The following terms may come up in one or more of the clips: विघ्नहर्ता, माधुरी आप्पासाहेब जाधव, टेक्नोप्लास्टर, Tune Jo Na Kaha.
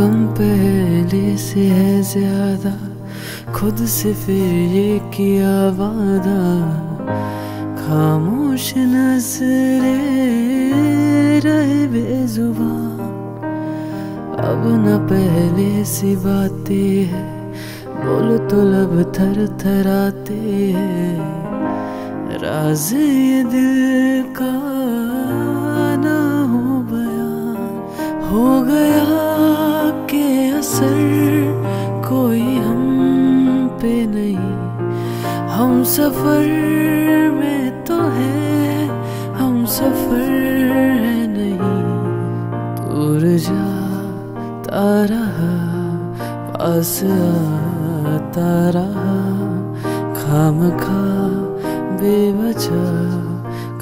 गम पहले से है ज्यादा, खुद से फिर ये किया वादा। खामोश नजरें रहे बेजुबान, अब न पहले सी बातें है। बोलो तो लब थर थराते हैं, राज ये दिल का ना हो बयां। हो गया के असर कोई हम पे नहीं, हम सफर में तो है, हम सफर है नहीं। दूर जा तारा पास आता रहा, खामखा बेवजह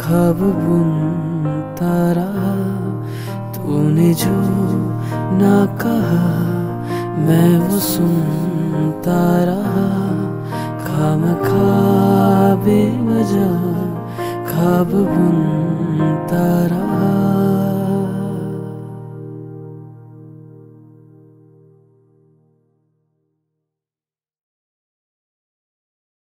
ख्वाब बुनता रहा। तूने जो ना कहा मैं वो सुनता रहा, खामखा बेवजह ख्वाब बुनता रहा।